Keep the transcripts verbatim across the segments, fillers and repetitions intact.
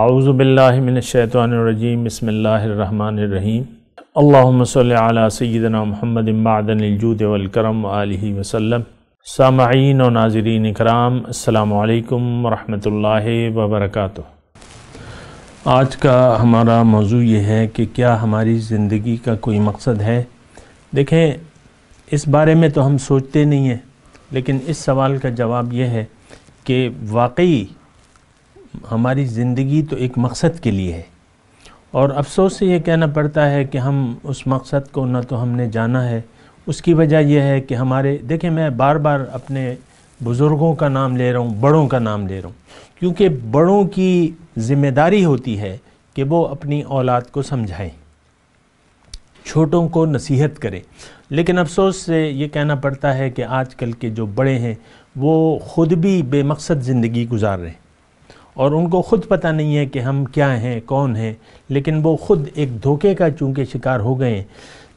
आऊज़ु बिल्लाहि मिनश शैतानिर रजीम बिस्मिल्लाहिर्रहमानिर्रहीम अल्लाहुम्मा सल्लि अला सय्यिदिना मुहम्मदिन बअदनिल जूदि वल करम आलिहि वसल्लम। सामईन व नाज़रीन कराम, अस्सलामु अलैकुम व रहमतुल्लाहि व बरकातुहू। आज का हमारा मौजू ये है कि क्या हमारी ज़िंदगी का कोई मकसद है। देखें, इस बारे में तो हम सोचते नहीं हैं, लेकिन इस सवाल का जवाब यह है कि वाकई हमारी ज़िंदगी तो एक मकसद के लिए है, और अफसोस से ये कहना पड़ता है कि हम उस मकसद को ना तो हमने जाना है। उसकी वजह यह है कि हमारे, देखें, मैं बार बार अपने बुज़ुर्गों का नाम ले रहा हूँ, बड़ों का नाम ले रहा हूँ, क्योंकि बड़ों की ज़िम्मेदारी होती है कि वो अपनी औलाद को समझाएं, छोटों को नसीहत करें। लेकिन अफसोस से ये कहना पड़ता है कि आजकल के जो बड़े हैं वो ख़ुद भी बेमकसद ज़िंदगी गुजार रहे हैं, और उनको ख़ुद पता नहीं है कि हम क्या हैं, कौन हैं। लेकिन वो ख़ुद एक धोखे का चूँकि शिकार हो गए,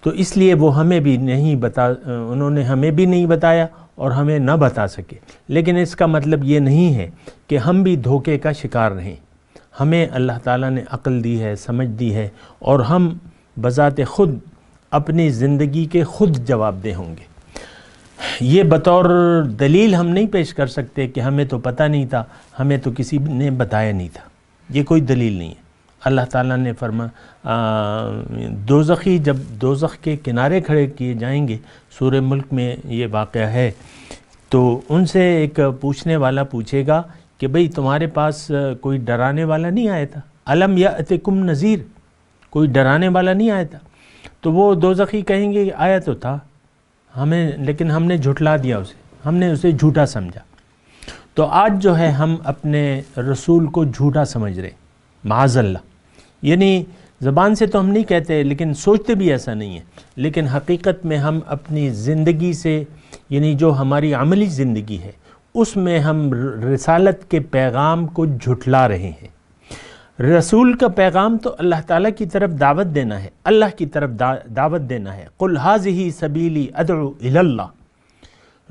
तो इसलिए वो हमें भी नहीं बता उन्होंने हमें भी नहीं बताया और हमें ना बता सके। लेकिन इसका मतलब ये नहीं है कि हम भी धोखे का शिकार रहें। हमें अल्लाह ताला ने अक्ल दी है, समझ दी है, और हम बज़ात ख़ुद अपनी ज़िंदगी के ख़ुद जवाबदेह होंगे। ये बतौर दलील हम नहीं पेश कर सकते कि हमें तो पता नहीं था, हमें तो किसी ने बताया नहीं था। ये कोई दलील नहीं है। अल्लाह ताला ने फरमा, दोज़खी जब दोज़ख के किनारे खड़े किए जाएंगे, सूरह मुल्क में ये वाक़या है, तो उनसे एक पूछने वाला पूछेगा कि भाई तुम्हारे पास कोई डराने वाला नहीं आया था, अलम यातिकुम नज़ीर, कोई डराने वाला नहीं आया था। तो वो दोज़खी कहेंगे आया तो था हमें, लेकिन हमने झुठला दिया उसे, हमने उसे झूठा समझा। तो आज जो है हम अपने रसूल को झूठा समझ रहे, माज़ल्ला। यानी ज़बान से तो हम नहीं कहते, लेकिन सोचते भी ऐसा नहीं है। लेकिन हकीकत में हम अपनी ज़िंदगी से, यानी जो हमारी अमली ज़िंदगी है, उसमें हम रिसालत के पैगाम को झुठला रहे हैं। रसूल का पैगाम तो अल्लाह ताला की तरफ दावत देना है, अल्लाह की तरफ दा, दावत देना है। कुल हाज़िही सबीली अदउ इलल्लाह।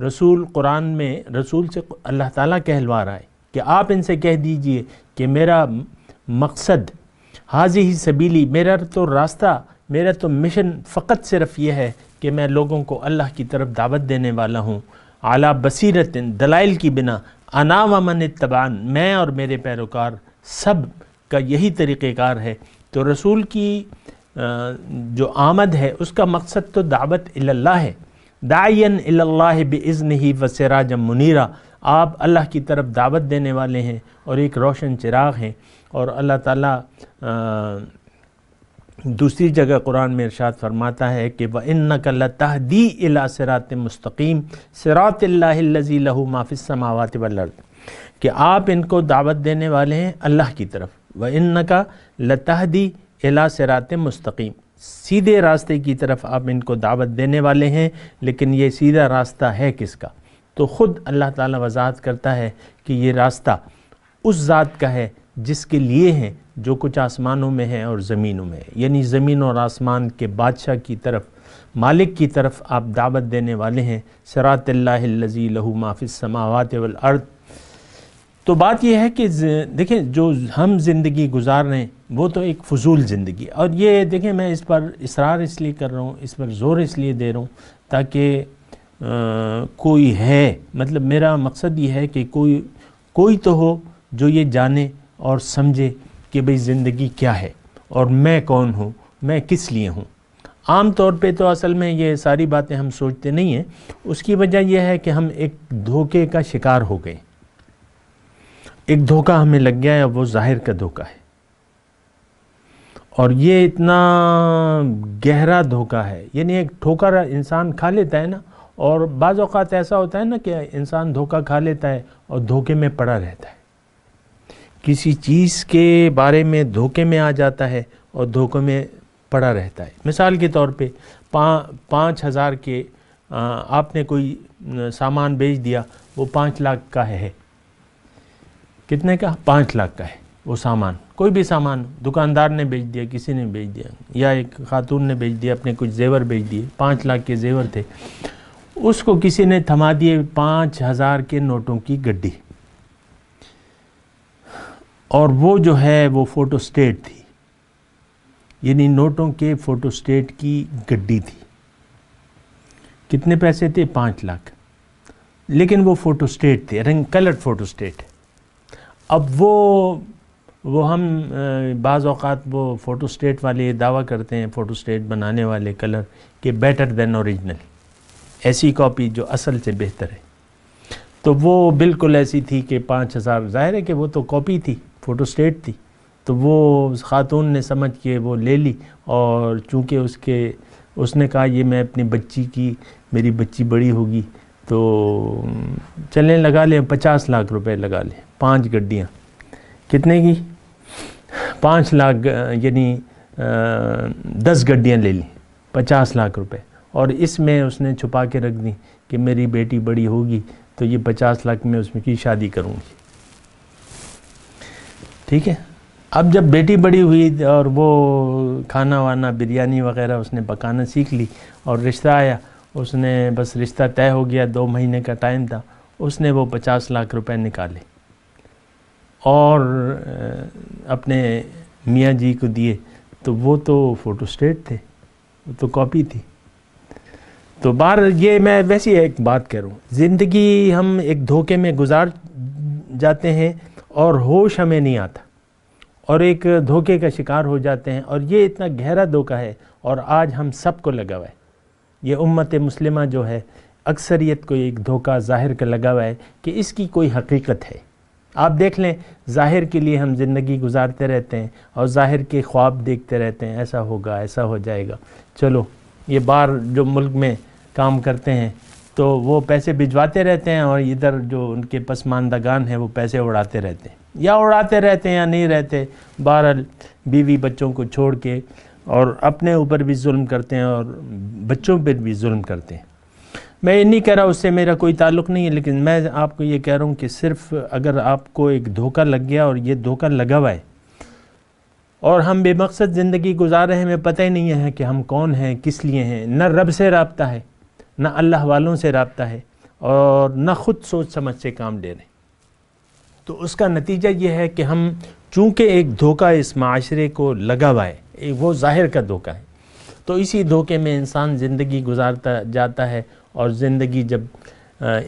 रसूल कुरान में रसूल से अल्लाह ताला कहलवा रहा है कि आप इनसे कह दीजिए कि मेरा मकसद, हाज़िही सबीली, मेरा तो रास्ता, मेरा तो मिशन फ़कत सिर्फ़ यह है कि मैं लोगों को अल्लाह की तरफ दावत देने वाला हूँ, आला बसीरतिन, दलाइल की बिना, अना व मन इत्तबान, मैं और मेरे पैरोकार सब का यही तरीक़ेकार है। तो रसूल की जो आमद है उसका मकसद तो दावत इल्लल्लाह है, दायन इल्लल्लाह बिइज़्निही व सिराजम मुनीरा। आप अल्लाह की तरफ दावत देने वाले हैं और एक रोशन चिराग हैं। और अल्लाह ताला दूसरी जगह कुरान में इरशाद फरमाता है कि व इन्नका लतहदी इला सिरात-ए-मुस्तक़ीम सिरातिल्लाहिल्लज़ी लहू मा फ़िस्समावाति वल अर्ज़, कि आप इनको दावत देने वाले हैं अल्लाह की तरफ। व इन्नका लतहदी इला सिराते मुस्तकीम, सीधे रास्ते की तरफ आप इनको दावत देने वाले हैं। लेकिन ये सीधा रास्ता है किसका? तो ख़ुद अल्लाह ताला वजाहत करता है कि ये रास्ता उस ज़ात का है जिसके लिए है जो कुछ आसमानों में है और ज़मीनों में है। यानी ज़मीन और आसमान के बादशाह की तरफ, मालिक की तरफ आप दावत देने वाले हैं। सिरातिल्लाहिल्लज़ी लहू मा फ़िस्समावाति वल अर्ज़। तो बात यह है कि देखें, जो हम ज़िंदगी गुजार रहे हैं वो तो एक फ़ुजूल ज़िंदगी। और ये देखें, मैं इस पर इसरार इसलिए कर रहा हूँ, इस पर ज़ोर इसलिए दे रहा हूँ ताकि कोई है, मतलब मेरा मकसद ये है कि कोई कोई तो हो जो ये जाने और समझे कि भाई ज़िंदगी क्या है और मैं कौन हूँ, मैं किस लिए हूँ। आम तौर पे तो असल में ये सारी बातें हम सोचते नहीं हैं। उसकी वजह यह है कि हम एक धोखे का शिकार हो गए, एक धोखा हमें लग गया है, वो ज़ाहिर का धोखा है। और ये इतना गहरा धोखा है, यानी एक ठोकर इंसान खा लेता है ना, और बाज़ औक़ात ऐसा होता है ना कि इंसान धोखा खा लेता है और धोखे में पड़ा रहता है, किसी चीज़ के बारे में धोखे में आ जाता है और धोखे में पड़ा रहता है। मिसाल के तौर पे पाँच हज़ार के आपने कोई सामान बेच दिया, वो पाँच लाख का है, कितने का? पाँच लाख का है वो सामान, कोई भी सामान दुकानदार ने बेच दिया, किसी ने बेच दिया, या एक खातून ने बेच दिया, अपने कुछ जेवर बेच दिए, पाँच लाख के जेवर थे, उसको किसी ने थमा दिए पाँच हज़ार के नोटों की गड्डी। और वो जो है वो फ़ोटोस्टेट थी, यानी नोटों के फ़ोटोस्टेट की गड्डी थी। कितने पैसे थे? पाँच लाख। लेकिन वो फ़ोटोस्टेट थे, रंग कलर्ड फ़ोटोस्टेट। अब वो वो हम बाज़ औक़ात वो फ़ोटोस्टेट वाले दावा करते हैं, फ़ोटोस्टेट बनाने वाले कलर के, बेटर दैन ओरिजिनल, ऐसी कॉपी जो असल से बेहतर है। तो वो बिल्कुल ऐसी थी कि पाँच हज़ार ज़ाहिर है कि वो तो कॉपी थी, फ़ोटोस्टेट थी। तो वो उस खातून ने समझ के वो ले ली, और चूँकि उसके उसने कहा ये मैं अपनी बच्ची की, मेरी बच्ची बड़ी होगी तो चलें लगा लें, पचास लाख रुपए लगा लें, पांच गड्डियाँ। कितने की? पाँच लाख, यानी दस गड्डियाँ ले ली, पचास लाख रुपए। और इसमें उसने छुपा के रख दी कि मेरी बेटी बड़ी होगी तो ये पचास लाख में उसमें की शादी करूँगी। ठीक है। अब जब बेटी बड़ी हुई और वो खाना वाना बिरयानी वग़ैरह उसने पकाना सीख ली और रिश्ता आया, उसने बस रिश्ता तय हो गया, दो महीने का टाइम था, उसने वो पचास लाख रुपए निकाले और अपने मियाँ जी को दिए। तो वो तो फ़ोटोस्टेट थे, वो तो कॉपी थी। तो बार ये मैं वैसी एक बात कह रहा हूँ, ज़िंदगी हम एक धोखे में गुजार जाते हैं और होश हमें नहीं आता और एक धोखे का शिकार हो जाते हैं। और ये इतना गहरा धोखा है और आज हम सबको लगा हुआ है। ये उम्मत मुस्लिमा जो है अक्सरियत को एक धोखा ज़ाहिर का लगा हुआ है कि इसकी कोई हकीकत है। आप देख लें, ज़ाहिर के लिए हम ज़िंदगी गुजारते रहते हैं और ज़ाहिर के ख्वाब देखते रहते हैं, ऐसा होगा ऐसा हो जाएगा। चलो ये बाहर जो मुल्क में काम करते हैं तो वो पैसे भिजवाते रहते हैं और इधर जो उनके पसमानदगान हैं वो पैसे उड़ाते रहते हैं, या उड़ाते रहते हैं या नहीं रहते। बहरहाल बीवी बच्चों को छोड़ के और अपने ऊपर भी जुल्म करते हैं और बच्चों पर भी जुल्म करते हैं। मैं ये नहीं कह रहा उससे मेरा कोई ताल्लुक़ नहीं है, लेकिन मैं आपको ये कह रहा हूँ कि सिर्फ़ अगर आपको एक धोखा लग गया और ये धोखा लगा हुआ है और हम बेमकसद ज़िंदगी गुजार रहे हैं, हमें पता ही नहीं है कि हम कौन हैं, किस लिए हैं। न रब से रबता है, न अल्लाह वालों से रबता है, और न ख़ुद सोच समझ से काम ले रहे हैं। तो उसका नतीजा ये है कि हम चूँकि एक धोखा इस माशरे को लगा हुआ है, वो ज़ाहिर का धोखा है, तो इसी धोखे में इंसान ज़िंदगी गुजारता जाता है। और ज़िंदगी जब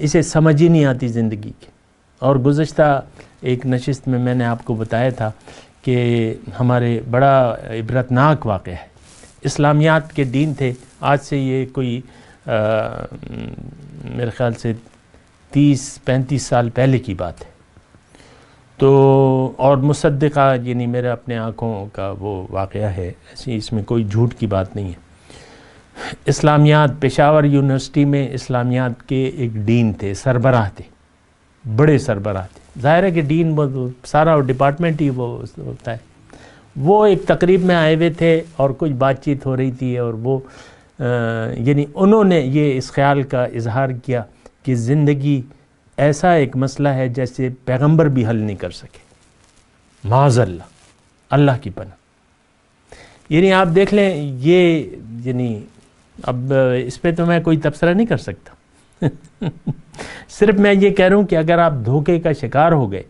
इसे समझ ही नहीं आती ज़िंदगी की। और गुज़श्ता एक नशिस्त में मैंने आपको बताया था कि हमारे बड़ा इबरतनाक वाक़या है। इस्लामियात के दीन थे, आज से ये कोई आ, मेरे ख़्याल से तीस पैंतीस साल पहले की बात है। तो और मुसद्दिक़ा यानी मेरे अपने आँखों का वो वाक़या है, ऐसी इसमें कोई झूठ की बात नहीं है। इस्लामियात पेशावर यूनिवर्सिटी में इस्लामियात के एक डीन थे, सरबराह थे, बड़े सरबराह थे। ज़ाहिर है कि डीन वो सारा डिपार्टमेंट ही वो होता है। वो एक तकरीब में आए हुए थे और कुछ बातचीत हो रही थी और वो यानी उन्होंने ये इस ख्याल का इजहार किया कि ज़िंदगी ऐसा एक मसला है जैसे पैगंबर भी हल नहीं कर सके, माज़ल्ला, अल्लाह की पनाह। यानी आप देख लें ये, यानी अब इस पर तो मैं कोई तबसरा नहीं कर सकता सिर्फ मैं ये कह रहा हूँ कि अगर आप धोखे का शिकार हो गए,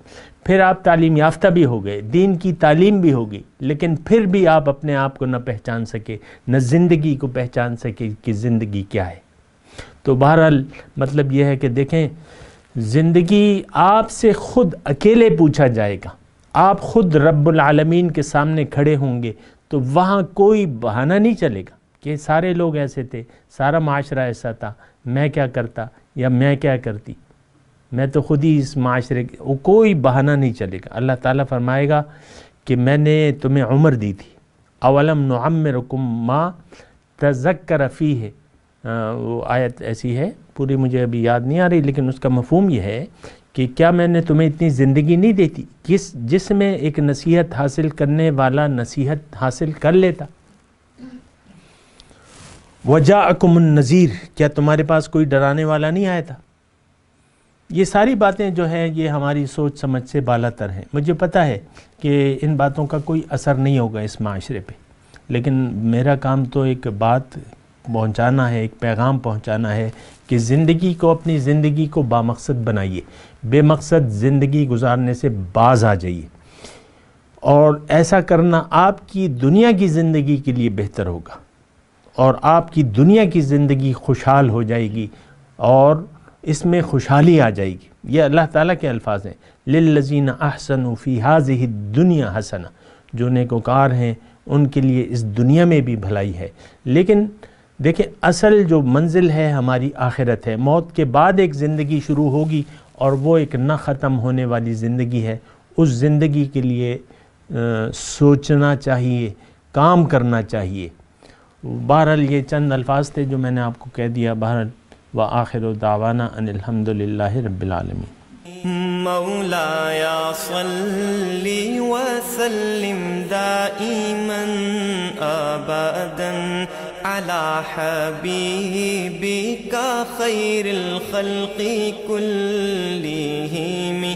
फिर आप तालीम याफ्ता भी हो गए, दीन की तालीम भी होगी, लेकिन फिर भी आप अपने आप को न पहचान सके, न ज़िंदगी को पहचान सके कि ज़िंदगी क्या है। तो बहरहाल मतलब यह है कि देखें, ज़िंदगी आपसे ख़ुद अकेले पूछा जाएगा, आप ख़ुद रब्बुल आलमीन के सामने खड़े होंगे तो वहाँ कोई बहाना नहीं चलेगा कि सारे लोग ऐसे थे, सारा माशरा ऐसा था, मैं क्या करता या मैं क्या करती, मैं तो ख़ुद ही इस माशरे के, वो कोई बहाना नहीं चलेगा। अल्लाह ताला फरमाएगा कि मैंने तुम्हें उम्र दी थी, अवलम नुअम्मिरकुम मा तज़क्कर फ़ीह, वो आयत ऐसी है, पूरी मुझे अभी याद नहीं आ रही, लेकिन उसका मफहूम यह है कि क्या मैंने तुम्हें इतनी ज़िंदगी नहीं देती किस जिसमें एक नसीहत हासिल करने वाला नसीहत हासिल कर लेता। वजाअकुमुन नज़ीर, क्या तुम्हारे पास कोई डराने वाला नहीं आया था। ये सारी बातें जो हैं ये हमारी सोच समझ से बालातर हैं। मुझे पता है कि इन बातों का कोई असर नहीं होगा इस माशरे पे, लेकिन मेरा काम तो एक बात पहुंचाना है, एक पैगाम पहुंचाना है कि ज़िंदगी को, अपनी ज़िंदगी को बामकसद बनाइए, बेमकसद ज़िंदगी गुजारने से बाज आ जाइए। और ऐसा करना आपकी दुनिया की ज़िंदगी के लिए बेहतर होगा और आपकी दुनिया की ज़िंदगी खुशहाल हो जाएगी और इसमें खुशहाली आ जाएगी। यह अल्लाह ताला के अल्फाज हैं, लिल्लज़ीना अहसनु फ़ी हाज़िही दुनिया हसना, जो नेकोकार हैं उनके लिए इस दुनिया में भी भलाई है। लेकिन देखें असल जो मंजिल है हमारी आखिरत है। मौत के बाद एक ज़िंदगी शुरू होगी और वो एक न ख़त्म होने वाली ज़िंदगी है। उस ज़िंदगी के लिए आ, सोचना चाहिए, काम करना चाहिए। बहरहाल ये चंद अल्फाज थे जो मैंने आपको कह दिया। बहरहाल व आखिर दावाना अनिल्हम्दुलिल्लाहि रब्बिल आलमीन। मौलाया सल्ली व सल्लिम दाइमन अबदन अला हबीबिका खैरिल खल्क़ि कुल्लिहिम।